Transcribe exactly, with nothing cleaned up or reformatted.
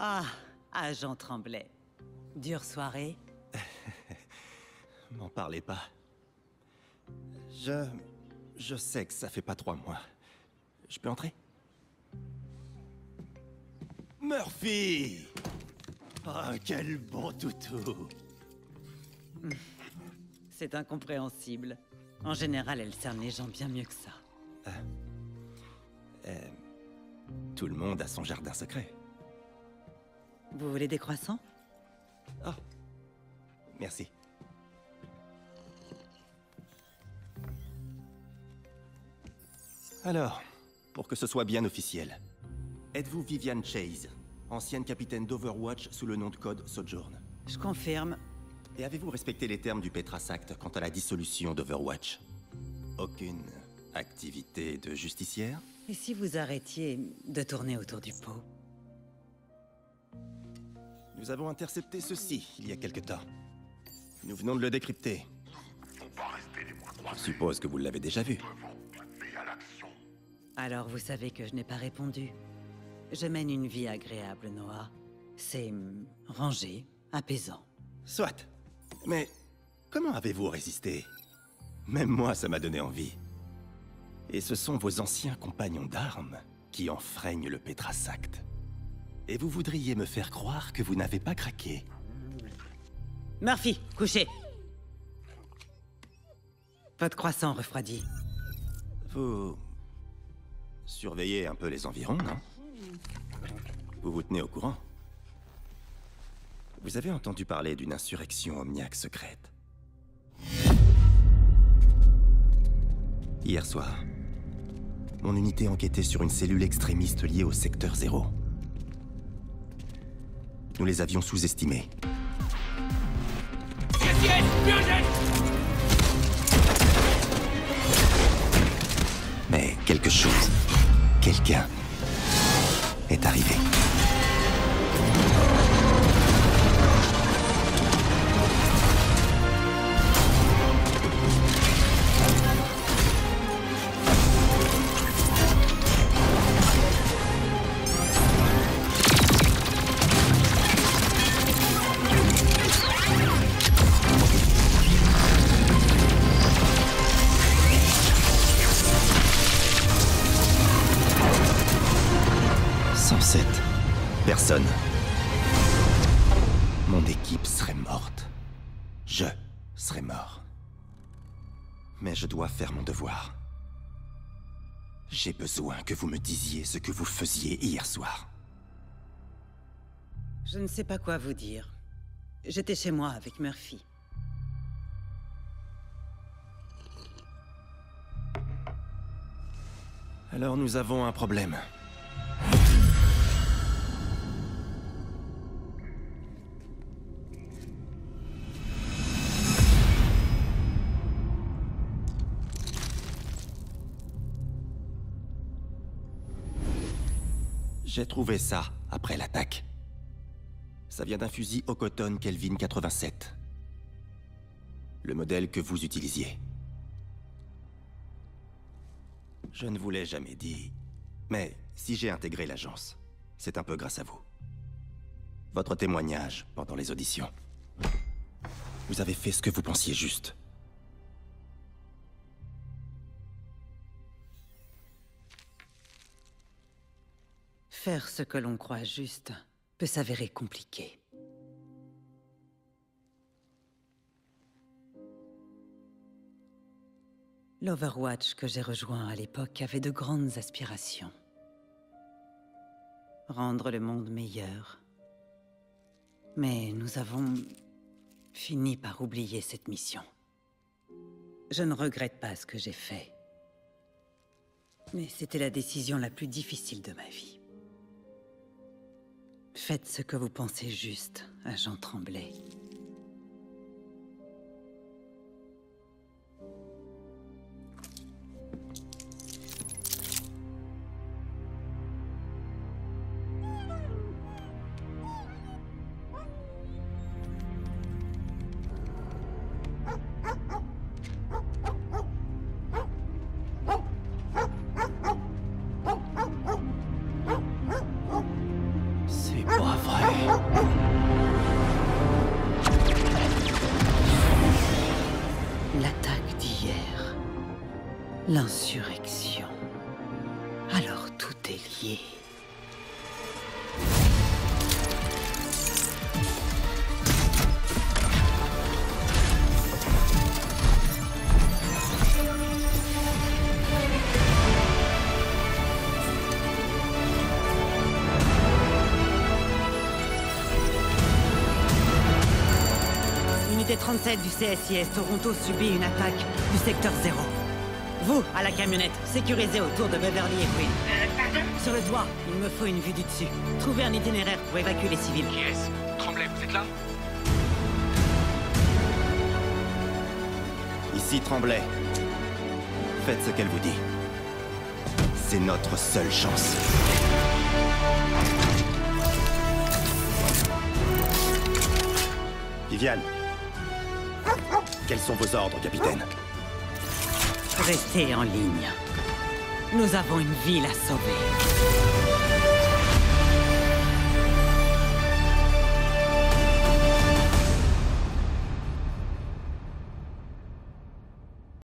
Ah, agent Tremblay. Dure soirée. M'en parlez pas. Je... Je sais que ça fait pas trois mois. Je peux entrer? Murphy! Oh, quel bon toutou! C'est incompréhensible. En général, elle cerne les gens bien mieux que ça. Euh, euh, tout le monde a son jardin secret. Vous voulez des croissants? Oh, merci. Alors, pour que ce soit bien officiel, êtes-vous Vivian Chase, ancienne capitaine d'Overwatch sous le nom de code Sojourn? Je confirme. Et avez-vous respecté les termes du Petras Act quant à la dissolution d'Overwatch? Aucune activité de justicière? Et si vous arrêtiez de tourner autour du pot? Nous avons intercepté ceci il y a quelque temps. Nous venons de le décrypter. Je suppose que vous l'avez déjà vu. Alors vous savez que je n'ai pas répondu. Je mène une vie agréable, Noah. C'est... rangé, apaisant. Soit. Mais comment avez-vous résisté? Même moi, ça m'a donné envie. Et ce sont vos anciens compagnons d'armes qui enfreignent le Petras Act. Et vous voudriez me faire croire que vous n'avez pas craqué? Murphy, couchez! Pas de croissant refroidi. Vous... surveillez un peu les environs, non? Vous vous tenez au courant? Vous avez entendu parler d'une insurrection omniaque secrète? Hier soir, mon unité enquêtait sur une cellule extrémiste liée au Secteur Zéro. Nous les avions sous-estimés. Mais quelque chose, quelqu'un, est arrivé. cent sept personnes. Mon équipe serait morte. Je serais mort. Mais je dois faire mon devoir. J'ai besoin que vous me disiez ce que vous faisiez hier soir. Je ne sais pas quoi vous dire. J'étais chez moi avec Murphy. Alors nous avons un problème. J'ai trouvé ça après l'attaque. Ça vient d'un fusil Ocotone Kelvin quatre-vingt-sept. Le modèle que vous utilisiez. Je ne vous l'ai jamais dit, mais si j'ai intégré l'agence, c'est un peu grâce à vous. Votre témoignage pendant les auditions. Vous avez fait ce que vous pensiez juste. Faire ce que l'on croit juste peut s'avérer compliqué. L'Overwatch que j'ai rejoint à l'époque avait de grandes aspirations. Rendre le monde meilleur. Mais nous avons fini par oublier cette mission. Je ne regrette pas ce que j'ai fait. Mais c'était la décision la plus difficile de ma vie. Faites ce que vous pensez juste, agent Tremblay. Lovely. L'attaque d'hier. L'insurrection. Alors tout est lié. trente-sept du C S I S Toronto subit une attaque du secteur zéro. Vous, à la camionnette, sécurisez autour de Beverly et Queen. Euh, pardon? Sur le toit, il me faut une vue du dessus. Trouvez un itinéraire pour évacuer les civils. Yes. Tremblay, vous êtes là? Ici Tremblay. Faites ce qu'elle vous dit. C'est notre seule chance. Vivian. Quels sont vos ordres, capitaine? Restez en ligne. Nous avons une ville à sauver.